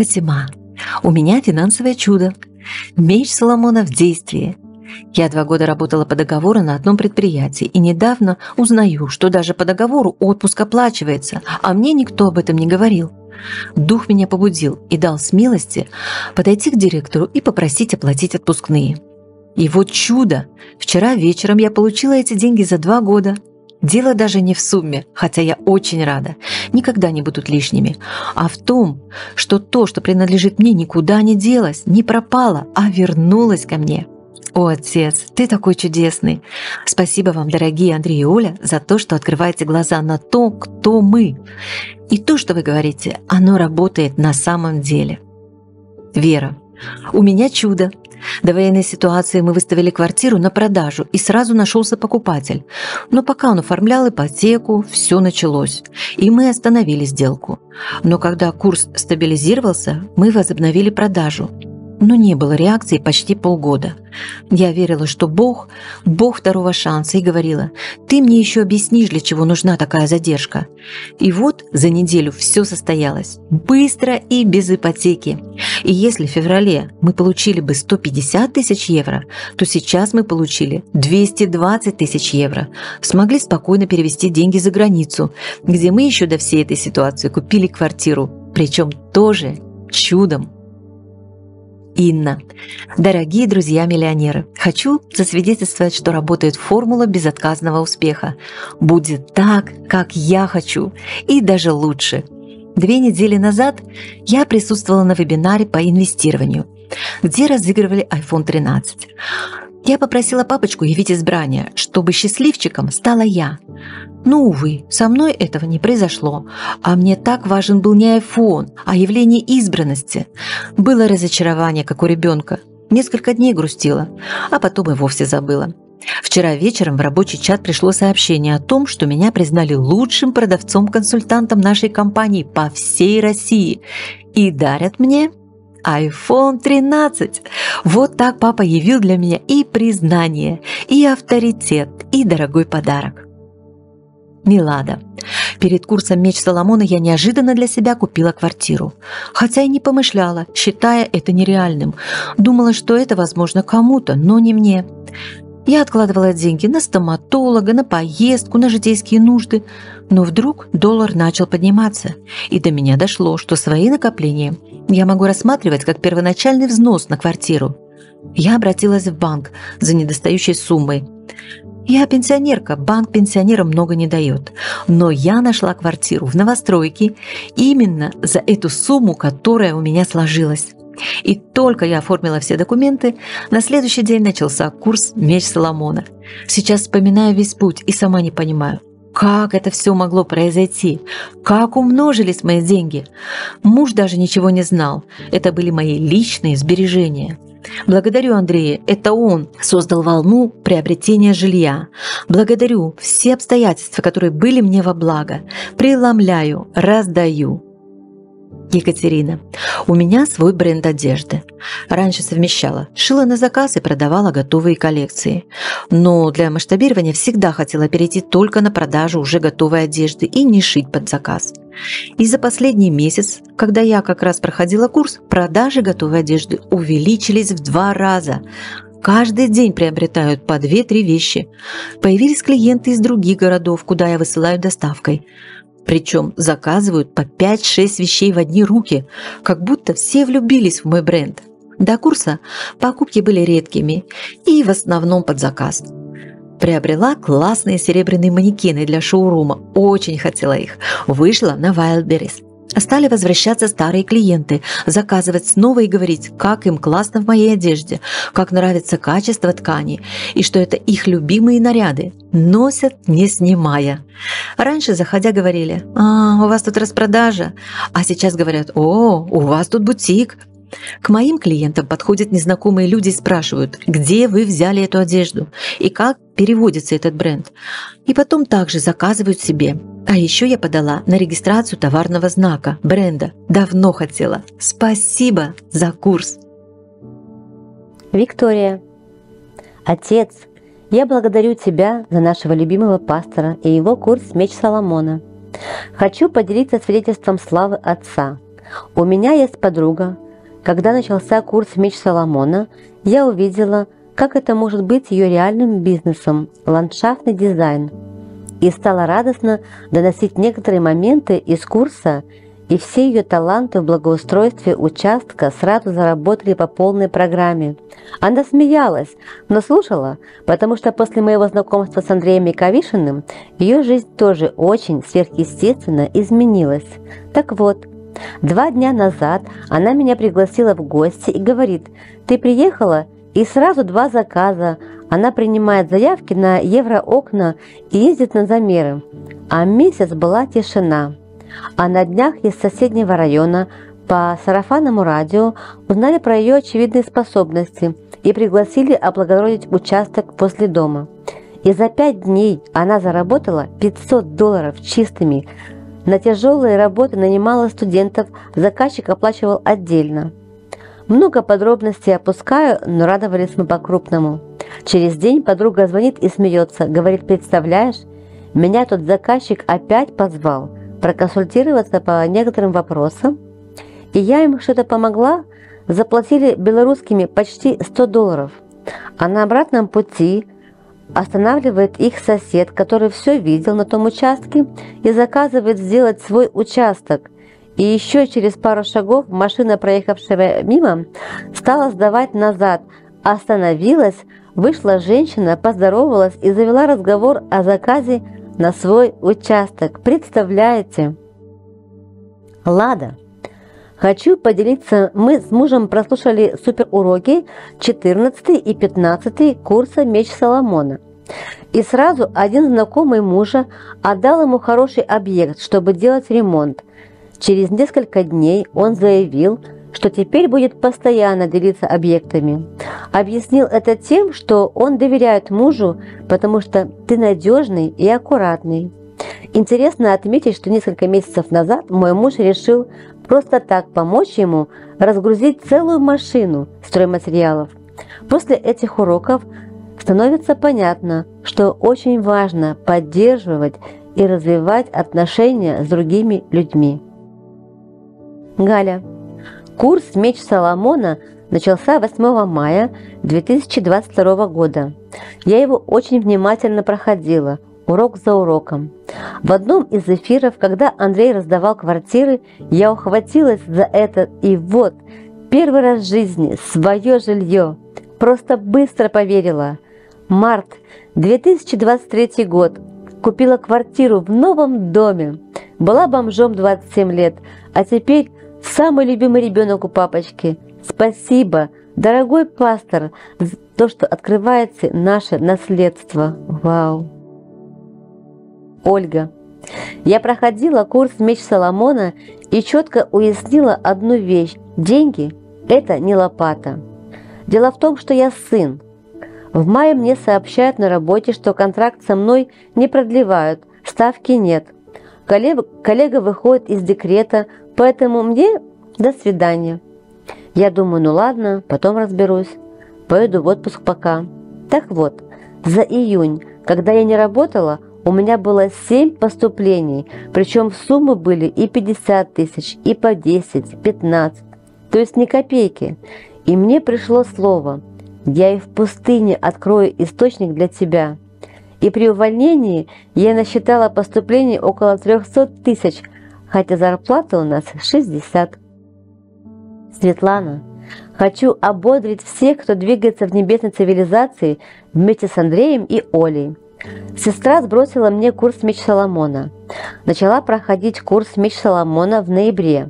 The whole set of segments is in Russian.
Фатима. У меня финансовое чудо. Меч Соломона в действии. Я 2 года работала по договору на одном предприятии и недавно узнаю, что даже по договору отпуск оплачивается, а мне никто об этом не говорил. Дух меня побудил и дал смелости подойти к директору и попросить оплатить отпускные. И вот чудо! Вчера вечером я получила эти деньги за 2 года. Дело даже не в сумме, хотя я очень рада, никогда не будут лишними, а в том, что то, что принадлежит мне, никуда не делось, не пропало, а вернулось ко мне. О, отец, ты такой чудесный! Спасибо вам, дорогие Андрей и Оля, за то, что открываете глаза на то, кто мы. И то, что вы говорите, оно работает на самом деле. Вера. У меня чудо. До военной ситуации мы выставили квартиру на продажу, и сразу нашелся покупатель. Но пока он оформлял ипотеку, все началось, и мы остановили сделку. Но когда курс стабилизировался, мы возобновили продажу. Но не было реакции почти полгода. Я верила, что Бог второго шанса, и говорила: «Ты мне еще объяснишь, для чего нужна такая задержка». И вот за неделю все состоялось. Быстро и без ипотеки. И если в феврале мы получили бы 150 тысяч евро, то сейчас мы получили 220 тысяч евро. Смогли спокойно перевести деньги за границу, где мы еще до всей этой ситуации купили квартиру. Причем тоже чудом. Инна. Дорогие друзья-миллионеры, хочу засвидетельствовать, что работает формула безотказного успеха. Будет так, как я хочу, и даже лучше. 2 недели назад я присутствовала на вебинаре по инвестированию, где разыгрывали iPhone 13. Я попросила папочку явить избрание, чтобы счастливчиком стала я. Но, увы, со мной этого не произошло, а мне так важен был не iPhone, а явление избранности. Было разочарование, как у ребенка. Несколько дней грустила, а потом и вовсе забыла. Вчера вечером в рабочий чат пришло сообщение о том, что меня признали лучшим продавцом-консультантом нашей компании по всей России и дарят мне iPhone 13. Вот так папа явил для меня и признание, и авторитет, и дорогой подарок. Милада. Перед курсом «Меч Соломона» я неожиданно для себя купила квартиру. Хотя и не помышляла, считая это нереальным. Думала, что это возможно кому-то, но не мне. Я откладывала деньги на стоматолога, на поездку, на житейские нужды. Но вдруг доллар начал подниматься. И до меня дошло, что свои накопления я могу рассматривать как первоначальный взнос на квартиру. Я обратилась в банк за недостающей суммой. Я пенсионерка, банк пенсионерам много не дает. Но я нашла квартиру в новостройке именно за эту сумму, которая у меня сложилась. И только я оформила все документы, на следующий день начался курс «Меч Соломона». Сейчас вспоминаю весь путь и сама не понимаю, как это все могло произойти, как умножились мои деньги. Муж даже ничего не знал, это были мои личные сбережения. Благодарю Андрея, это он создал волну приобретения жилья. Благодарю все обстоятельства, которые были мне во благо. Преломляю, раздаю. Екатерина. У меня свой бренд одежды. Раньше совмещала, шила на заказ и продавала готовые коллекции. Но для масштабирования всегда хотела перейти только на продажу уже готовой одежды и не шить под заказ. И за последний месяц, когда я как раз проходила курс, продажи готовой одежды увеличились в 2 раза. Каждый день приобретают по 2-3 вещи. Появились клиенты из других городов, куда я высылаю доставкой. Причем заказывают по 5-6 вещей в одни руки, как будто все влюбились в мой бренд. До курса покупки были редкими и в основном под заказ. Приобрела классные серебряные манекены для шоурума, очень хотела их. Вышла на Wildberries. Стали возвращаться старые клиенты, заказывать снова и говорить, как им классно в моей одежде, как нравится качество ткани и что это их любимые наряды. Носят, не снимая. Раньше, заходя, говорили: «А, у вас тут распродажа», а сейчас говорят: «О, у вас тут бутик». К моим клиентам подходят незнакомые люди и спрашивают: где вы взяли эту одежду и как переводится этот бренд. И потом также заказывают себе. А еще я подала на регистрацию товарного знака, бренда. Давно хотела. Спасибо за курс. Виктория. Отец, я благодарю тебя за нашего любимого пастора и его курс «Меч Соломона». Хочу поделиться свидетельством славы отца. У меня есть подруга. Когда начался курс «Меч Соломона», я увидела, как это может быть ее реальным бизнесом – ландшафтный дизайн. И стала радостно доносить некоторые моменты из курса, и все ее таланты в благоустройстве участка сразу заработали по полной программе. Она смеялась, но слушала, потому что после моего знакомства с Андреем Миковишенным ее жизнь тоже очень сверхъестественно изменилась. Так вот, 2 дня назад она меня пригласила в гости и говорит: «Ты приехала, и сразу 2 заказа». Она принимает заявки на евроокна и ездит на замеры. А месяц была тишина. А на днях из соседнего района по сарафанному радио узнали про ее очевидные способности и пригласили облагородить участок после дома. И за 5 дней она заработала $500 чистыми. На тяжелые работы нанимала студентов, заказчик оплачивал отдельно. Много подробностей опускаю, но радовались мы по-крупному. Через день подруга звонит и смеется, говорит: «Представляешь, меня тут заказчик опять позвал проконсультироваться по некоторым вопросам, и я им что-то помогла, заплатили белорусскими почти $100, а на обратном пути останавливает их сосед, который все видел на том участке, и заказывает сделать свой участок. И еще через пару шагов машина, проехавшая мимо, стала сдавать назад, остановилась, вышла женщина, поздоровалась и завела разговор о заказе на свой участок. Представляете?» Лада. Хочу поделиться, мы с мужем прослушали суперуроки 14 и 15 курса «Меч Соломона». И сразу один знакомый мужа отдал ему хороший объект, чтобы делать ремонт. Через несколько дней он заявил, что теперь будет постоянно делиться объектами. Объяснил это тем, что он доверяет мужу, потому что «ты надежный и аккуратный». Интересно отметить, что несколько месяцев назад мой муж решил просто так помочь ему разгрузить целую машину стройматериалов. После этих уроков становится понятно, что очень важно поддерживать и развивать отношения с другими людьми. Галя. Курс «Меч Соломона» начался 8 мая 2022 года. Я его очень внимательно проходила, урок за уроком. В одном из эфиров, когда Андрей раздавал квартиры, я ухватилась за это, и вот, первый раз в жизни свое жилье. Просто быстро поверила. Март 2023 год. Купила квартиру в новом доме. Была бомжом 27 лет, а теперь самый любимый ребенок у папочки. Спасибо, дорогой пастор, за то, что открываете наше наследство. Вау. Ольга. Я проходила курс «Меч Соломона» и четко уяснила одну вещь. Деньги – это не лопата. Дело в том, что я сын. В мае мне сообщают на работе, что контракт со мной не продлевают, ставки нет. Коллега выходит из декрета, поэтому мне до свидания. Я думаю, ну ладно, потом разберусь. Поеду в отпуск пока. Так вот, за июнь, когда я не работала, у меня было 7 поступлений, причем суммы были и 50 тысяч, и по 10, 15, то есть ни копейки. И мне пришло слово: «Я и в пустыне открою источник для тебя». И при увольнении я насчитала поступлений около 300 тысяч, хотя зарплата у нас 60. Светлана. Хочу ободрить всех, кто двигается в небесной цивилизации вместе с Андреем и Олей. Сестра сбросила мне курс «Меч Соломона». Начала проходить курс «Меч Соломона» в ноябре.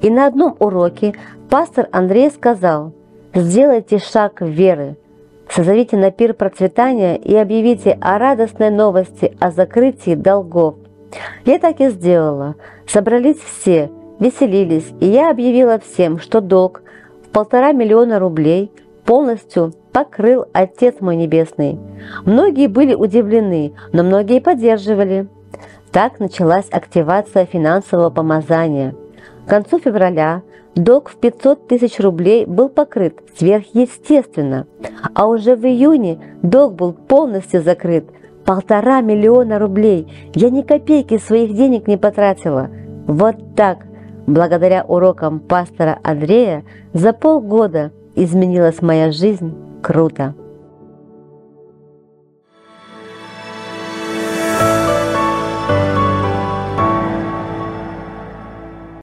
И на одном уроке пастор Андрей сказал: «Сделайте шаг веры. Созовите на пир процветания и объявите о радостной новости о закрытии долгов». Я так и сделала. Собрались все, веселились, и я объявила всем, что долг в 1,5 миллиона рублей полностью покрыл Отец мой Небесный. Многие были удивлены, но многие поддерживали. Так началась активация финансового помазания. К концу февраля долг в 500 тысяч рублей был покрыт сверхъестественно, а уже в июне долг был полностью закрыт. 1,5 миллиона рублей. Я ни копейки своих денег не потратила. Вот так. Благодаря урокам пастора Андрея за полгода изменилась моя жизнь круто.